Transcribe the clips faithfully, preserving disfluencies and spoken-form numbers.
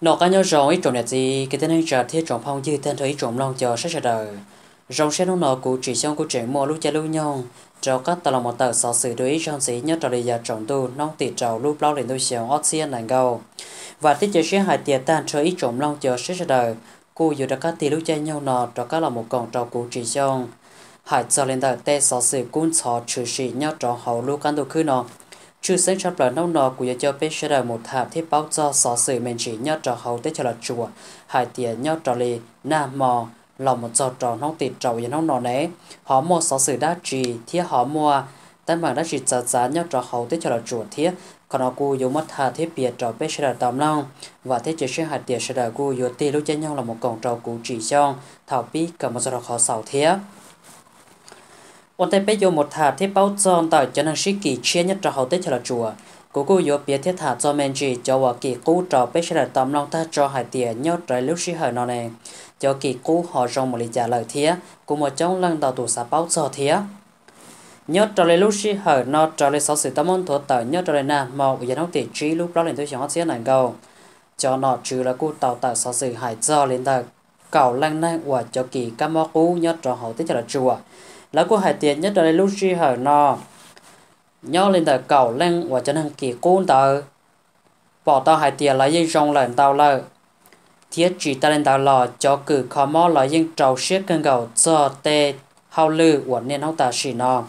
nó cá nhau rồng ít trộn đẹp gì cái tên anh trả thiết trộn phong dư tên thấy trộn long chờ sẽ chờ rồng sẽ nông nọ cụ chỉ trong cụ chuyển mua lúc chơi lúc nhau cho các tàu một tàu sáu sự đối trong sĩ nhất trò địa giả trộn tu nông tỷ trầu lúc lao đến đôi xiềng oxyen lành gầu và thiết chế sẽ hại tiền tan chơi ít trộn long chờ sẽ chờ cụ dù đã các tỷ lúc chơi nhau nọ cho các là một còng trầu cụ chỉ trong hại cho lên đời tê sáu sự cuốn sò trừ sĩ nhất trộn hậu lúc căn đồ khứ nọ chưa sẽ chấp là nông nọ của gia cho biết sẽ là một hạt thiết báo cho xóa sự mình chỉ nhớ trò hậu tết cho là chùa hải tiền nhớ trò lì nam mò lòng một giọt trò nông tịt trầu và nông nọ né họ mua xóa sự đá trì thiết họ mua tấm bằng đá trì giá giá nhớ trò hậu tết cho là chùa thiết còn họ cô dùng mất hạt thiết biệt trò biết sẽ là tầm long và thiết chế sẽ hải tiền sẽ là cô dùng tiền lúc chơi nhau là một cổng trầu cũ chỉ trong thảo bí cầm một giọt họ sầu thiết ôn tay bé vô một thả thiết bao tròn tại cho năng sĩ kỳ chia nhất trò hậu tết cho là chùa cố cô vô biết thiết thả cho men chỉ cho vào kỳ cũ trò bé sẽ là tầm lòng ta cho hải tiền nhớ trái lúc sĩ hở nọ này cho kỳ cũ họ rong một lý trả lời thiết cùng một trong lần đầu tù xả bao trò thiết nhớ trò lấy lúc sĩ hở nọ trò lấy sáu sự tâm ơn thuở tại nhớ trò lấy nào màu giờ nông tiền trí lúc đó lên tôi chẳng có tiếng này câu cho nọ trừ là cô tàu tại sáu sự hải do lên đời cầu lăng năng của cho kỳ cam mao cũ nhớ trò hậu tết cho là chùa lá của hải tiền nhất là lúc chi hở nọ nhau lên tờ cầu lên và cho năng kỳ côn tờ bỏ tao hải tiền là dây rong lợn tao lợn thiết chỉ ta lên tàu lò cho cử khó mò là dây trầu xiết cân cầu cho tê hao lư của nên hao tà xì nọ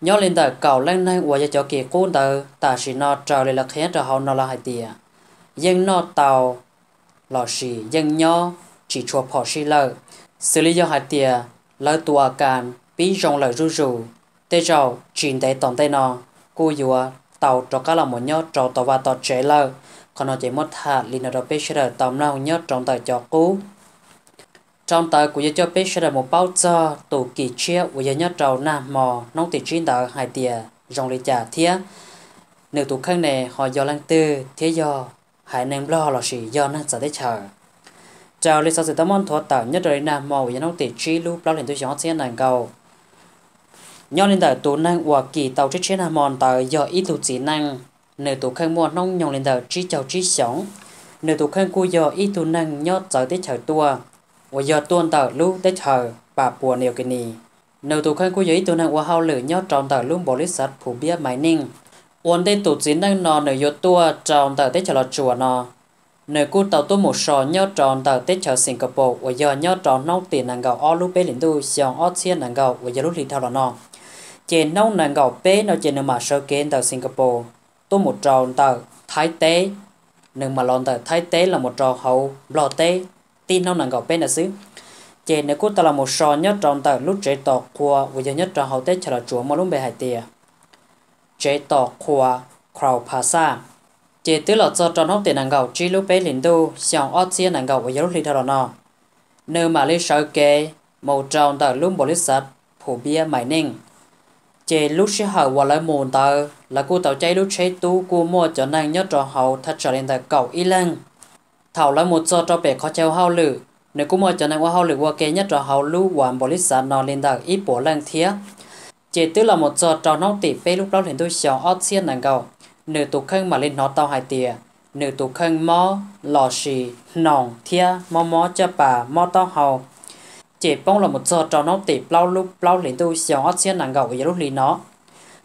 nhau lên tờ cầu lên này và cho kỳ côn tờ tà xì nọ trầu lên là khé trầu hao nọ là hải tiền dây nọ tàu lò xì dây nhau chỉ chùa bỏ xì lợn xử lý do hải tiền lời tùa càn bí rong lời rú rù tê rào chìm tay tòng tay nọ cô dùa tàu cho các là một nhớ trò tàu và tàu trẻ lờ còn nó chỉ mất hạt lina đọc bê xe tàu nào nhớ trong tàu cho cú trong tàu của dân cho bê xe một bao giờ tù kỳ chia của dân nhớ trò nam mò nông tỷ chín tàu hai tìa rong lì trả thiết nếu tù khăn này họ do lăng tư thế do hãy nên lo là gì do năng giả thế chờ chào lịch sử sự tâm ơn thọ tạo nhất đời nam màu dân ông tỷ trí lúc lao lên tôi gió xe nàng cầu nhau lên đời tù năng của kỳ tàu trí chế nam mòn tàu do ít tù chỉ năng nếu tù khang mua nông nhồng lên đời trí chào trí sống nếu tù khang cua do ít tù năng nhót tới tết trời tua và do tuôn tàu lúc tết trời bà bùa nhiều cái nì nếu tù khang cua do ít tù năng của hao lử nhót tròn tàu lúc bò lít sắt phủ bia máy ninh uốn tết tù chỉ năng nò nếu do tua tròn tàu tết trời lọt chùa nò nơi cô tàu tôi một sò nhớ tròn tàu tết chợ Singapore và giờ nhớ tròn nấu tiền nàng gạo all lúc bé lính tôi xong ót xiên nàng gạo và giờ lúc đi thao là non chè nấu nàng gạo bé nó chè nương mà sơ kiến tàu Singapore tôi một tròn tàu Thái Tế nương mà lon tàu Thái Tế là một tròn hậu lò Tế tin nấu nàng gạo bé là xứ chè nơi cô tàu là một sò nhớ tròn tàu lúc trẻ tọt khoa và giờ nhớ tròn hậu tết chợ là chúa mà lúc bé hải tiề trẻ tọt khoa Crow Plaza chế tứ lọt do tròn hốc tiền nàng gạo chi lúc bé lính đu xong ót xiên nàng gạo và giáo lý thao nọ nơi mà lý sợ kê màu tròn tờ lúc bộ lý sạch phổ bia mãi ninh chế lúc sẽ hở và lấy mồn tờ là cô tàu cháy lúc cháy tú cô mua cho nàng nhớ tròn hậu thật trở lên tờ cầu y lăng thảo lấy một do cho bé khó treo hao lử nếu cô mua cho nàng qua hao lử qua kê nhớ tròn hậu lúc hoàn bộ lý sạch nọ lên tờ ít bộ lăng thiết chế tứ là một do tròn hốc tỷ bé lúc đó liền tôi xong ót xiên nàng gạo nửa tù khăn mà lên nó tàu hai tìa nửa tù khăn mó lò xì nòng thia mó mó cho bà mó tao hầu chỉ bông là một giờ tròn nó tỉ bao lúc bao lên tôi xéo ót xiên nàng gạo và lúc lý nó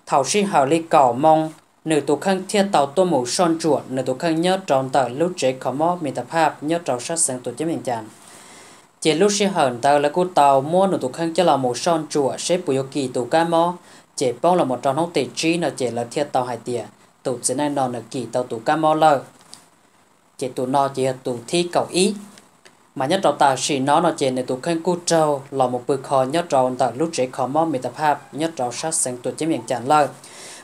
thảo xi hào ly cỏ mong nửa tù khăn thia tàu tô mù son chuột nửa tù khăn nhớ tròn tờ lúc chế khó mó mình tập hợp nhớ tròn sát sáng tổ chức mình chán chỉ lúc xi hờn tờ là cô tàu mua nửa tù khăn cho là mù son chuột xếp bùi kỳ tù cá mó chỉ bông là một tròn nó tỉ trí nó chỉ là thia tàu hai tìa tụ chỉ nên nọ là kỳ tàu tụ cam lơ chỉ tụ nọ chỉ tụ thi cầu ý mà nhất trò tàu xì nó nọ chỉ là tụ khăn cu trâu là một bực khó nhất trò tàu lúc trẻ khó mò mì tập hợp nhất trò sát sáng tụ chỉ miệng chán lơ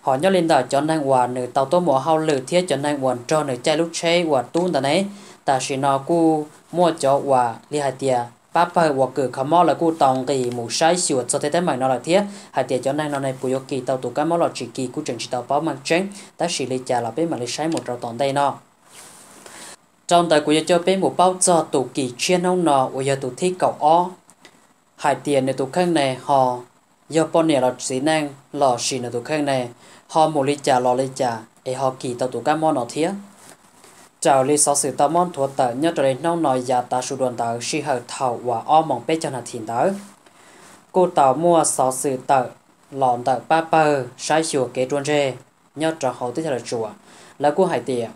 họ nhớ lên tàu cho năng hòa nửa tàu tố mùa hao lử thiết cho năng hòa cho nửa chai lúc chế hòa tuôn tàu này tàu xì nó cu mua cho hòa li hai tia bắp hơi hòa cử khó mò là cu tòng kỳ mù sái sửa cho thế thế mạnh nó là thiết hai tia cho năng nó này bùi kỳ tàu tụ cá mò là chỉ kỳ cu trường chỉ tàu báo mang tránh ta chỉ lấy trả là bên mà lấy sái một trò tòng đây nó trong thời của cho bên một bao giờ tụ kỳ chuyên ông nọ của giờ tụ thi cầu o hai tia này tụ khăn này họ giờ bọn này là xí năng lò xì là tụ khăn này họ mù lấy trả lò lấy trả để họ kỳ tàu tụ cá mò nó thiết Chào lý sáu sự tao mong thuộc tờ nhớ trời nông nói giả ta sưu đoàn tờ si hợp thảo và o mong bế chân hạt thịnh tờ. Cô tao mua sáu sự tờ lọn tờ ba bờ sai chùa kế trôn rê nhớ trở hậu tới thật là chùa là cô hải tìa.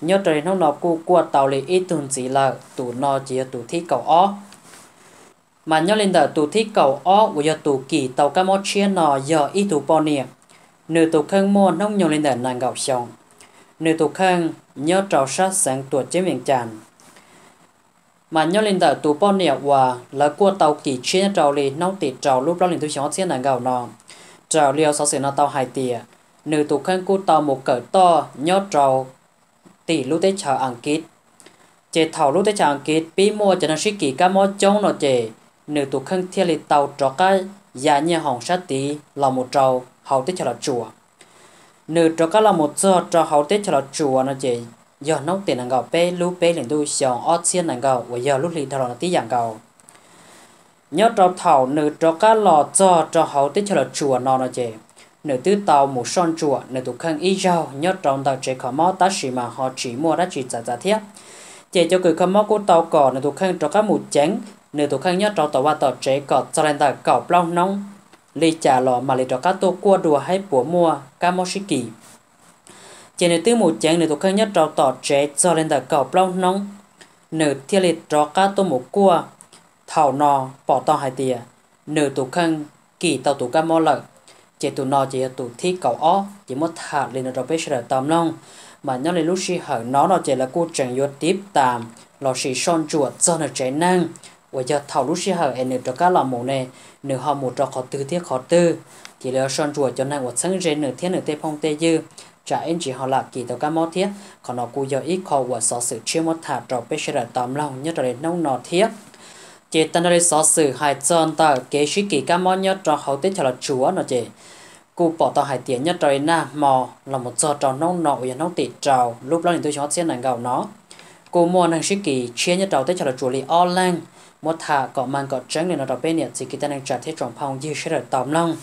Nhớ trời nông nói cô của tao lý ít thường chỉ là tù nó chỉ tù thích cầu o. Mà nhớ lên tờ tù thích cầu o của giờ tù kỳ tàu cá mô chia nó giờ ít tù bò nìa. Nữ tù khăn mua nông nhớ lên tờ nàng gọc xong. Nữ tù khăn nhớ trào sát sáng tuột chế miệng chàn mà nhớ lên tờ tù bọn nẹo và là của tàu kỳ chia trào lì nông tịt trào lúc đó lên tôi xóa xe nàng gạo nọ trào liều sáu xe nó tàu hai tìa nữ tù khăn của tàu một cỡ to nhớ trào tỷ lúc tới chờ ăn kít chế thảo lúc tới chờ ăn kít bí mua cho nó suy kỳ cá mó chống nó chế nữ tù khăn thiên lì tàu trò cá giá nhà hỏng sát tí là một trào hầu tới chờ là chùa nửa cho các là một giờ cho hậu tết cho là chùa nó chỉ giờ nông tiền hàng gạo pe lú pe liền đôi sòng ót xiên hàng gạo và giờ lúc liền thảo là tí dạng gạo nhớ cho thảo nửa cho các lò giờ cho hậu tết cho là chùa nó nó chỉ nửa tứ tàu một son chùa nửa tụ khăn y dao nhớ trong tàu chỉ có máu tá xì mà họ chỉ mua đã chỉ giả giả thiết chỉ cho cười có máu của tàu cỏ nửa tụ khăn cho các một chén nửa tụ khăn nhớ trong tàu ba tàu chỉ có cho lên tàu cọc long nóng lì trả lọ mà lì cho cá tô cua đùa hay bùa mua cá mò xí kỳ trên nửa tứ một chén nửa tụ khăn nhất trò tỏ trẻ cho lên tờ cầu plong nóng nửa thiên lì cho cá tô một cua thảo nò bỏ to hai tìa nửa tụ khăn kỳ tàu tụ cá mò lợn chỉ tụ nò chỉ tụ thi cầu ó chỉ một thả lên rồi bây giờ tầm long mà nhớ lên lúc xí hở nó nó chỉ là cô chẳng vô tiếp tạm lò xì son chuột cho nửa trẻ năng và giờ thảo lúc xí hở nửa cho cá lò mổ này nửa họ một trò khó tư thiết khó tư chỉ là son chùa cho năng của sáng rên nửa thiết nửa tê phong tê dư trả em chỉ họ là kỳ tàu cá mó thiết còn nó cú giờ ít khó của xó sự chia một thả trò bê xe là tóm lòng nhất là nông nó thiết chỉ tân đây xó sự hai chân ta kế sĩ kỳ cá mó nhất trò hậu tết cho là chúa nó chỉ cú bỏ tao hai tiếng nhất rồi na mò là một giờ trò nông nọ và nông tịt trào lúc đó thì tôi chó xe nàng gạo nó cú mua năng sĩ kỳ chia nhất trào tết cho là chùa lì o lang một thả cọ mang cọ trắng để nó đọc bên nhật thì kita đang trả thế trọng phong dư sẽ được tóm long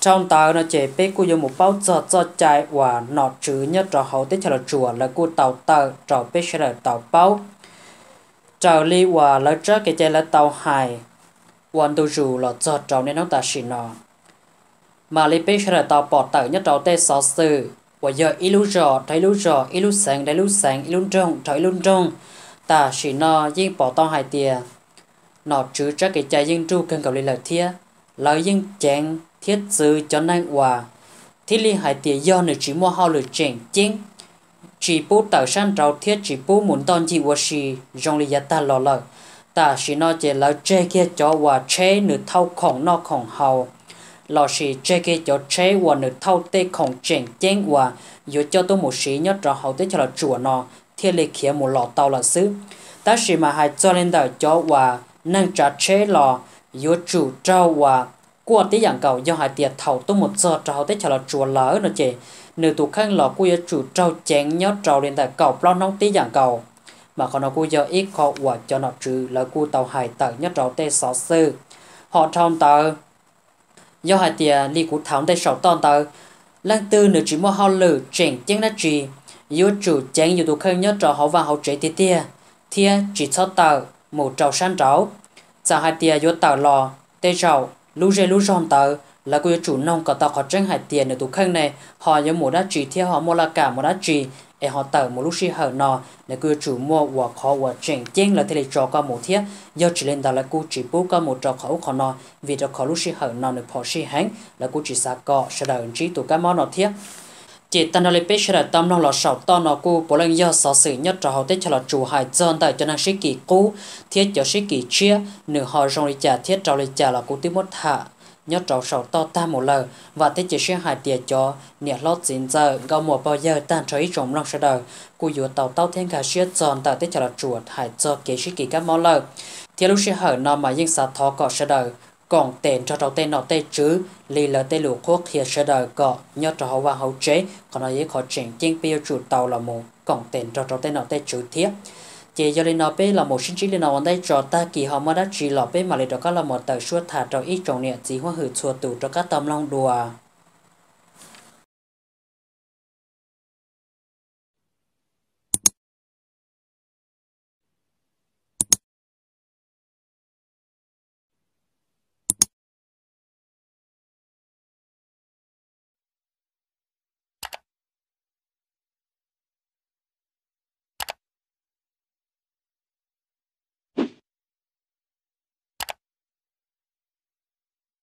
trong tàu nó chế bé cô dùng một bao giọt giọt chai và nọ chữ nhất trò hậu tết cho là chùa là cô tàu tờ trò bé sẽ được tàu bao trào ly và lỡ trước cái chai là tàu hài quan tu dù là giọt trào nên nó ta xịn nọ mà ly bé sẽ được tàu bỏ tờ nhất trò tê sáu sư và giờ ilu giò thấy lu giò ilu sáng thấy lu sáng ilu trong thấy lu trong ta xịn nọ riêng bỏ tàu hai tia nó chứa ra cái chai dân tru cần cầu lý lợi thiết lợi dân chàng thiết sư cho năng hòa thiết liên hải tìa do nữ chỉ mua hao lửa chèn chén chỉ bố tạo sang rào thiết chỉ bố muốn tôn chị hòa xì dòng lý giá ta lò lợi ta xì nó chế lợi chê kia cho hòa chế nữ thâu khổng nó khổng hào lò xì chê kia cho chế hòa nữ thâu tê khổng chèn chén hòa dù cho tôi một xí nhớ rõ hậu tế cho là chùa nó thiết lê khía một lọ tàu là xứ ta xì mà hãy cho lên tờ cho hòa năng trả chế lò yếu chủ trao và của tí dạng cầu do hai tiệt thầu tôi một giờ trao tới cho là chùa lỡ nó chị nữ tụ khăn lò của yếu chủ trao chén nhớ trao lên tại cầu lo nóng tí dạng cầu mà còn nó cô giờ ít khó quả cho nó trừ là cô tàu hải tàu nhớ trao tê sáu sư họ trong tàu do hai tiệt ly của thắng tê sáu toàn tàu lần tư nữ chỉ mua hao lử chèn chén nát trì yếu chủ chén yếu tụ khăn nhớ trao họ và họ chế tía tía thia chỉ cho tàu một trầu san trầu, giờ hai tia vô tàu lò, tê trầu, lú rê lú ròn tàu là cô chủ nông có tàu họ tránh hai tia nửa tụ khăn này, họ nhớ một đá trì theo họ mua là cả một đá trì, để họ tàu một lúc xí hở nò, để cô chủ mua quả khó quả chèn chén là thế này trò qua một thiết, do chỉ lên tàu là cô chỉ bố qua một trò khẩu khó nò, vì trò khó lúc xí hở nò được họ xí hán là cô chỉ xả cọ, sẽ đợi trí tụ cá món nọ thiết. Chỉ tân đại bế sẽ tâm lòng lò sọc to nó cô bố lên do sáu sự nhất trò hậu tết cho là chủ hải dân tại cho năng sĩ kỳ cũ thiết cho sĩ kỳ chia nửa họ rong đi trả thiết trào đi trả là cô tiếp một hạ nhất trò sọc to ta một lần và tết chỉ xuyên hải tiền cho nhẹ lót dính giờ gạo một bao giờ tan trời trống lòng sẽ đời cô dựa tàu tàu thiên cả xuyên dân tại tết cho là chủ hải do kế sĩ kỳ các món lời thiết lúc sẽ hở nó mà riêng sát thọ cỏ sẽ đời còn tên cho tàu tên nó tên chứ lì là tên lũ quốc hiện sẽ đời cọ nhớ cho họ và hậu chế còn nói dễ khó chỉnh chiến bia chủ tàu là một còn tên cho tàu tên nó tên chứ thiết chỉ do lên nó bé là một sinh trí lên nó đây cho ta kỳ họ mới đã chỉ là bé mà lại đó các là một tờ suốt thả cho ít trọng niệm chỉ hoa hử chùa tù cho các tâm long đùa.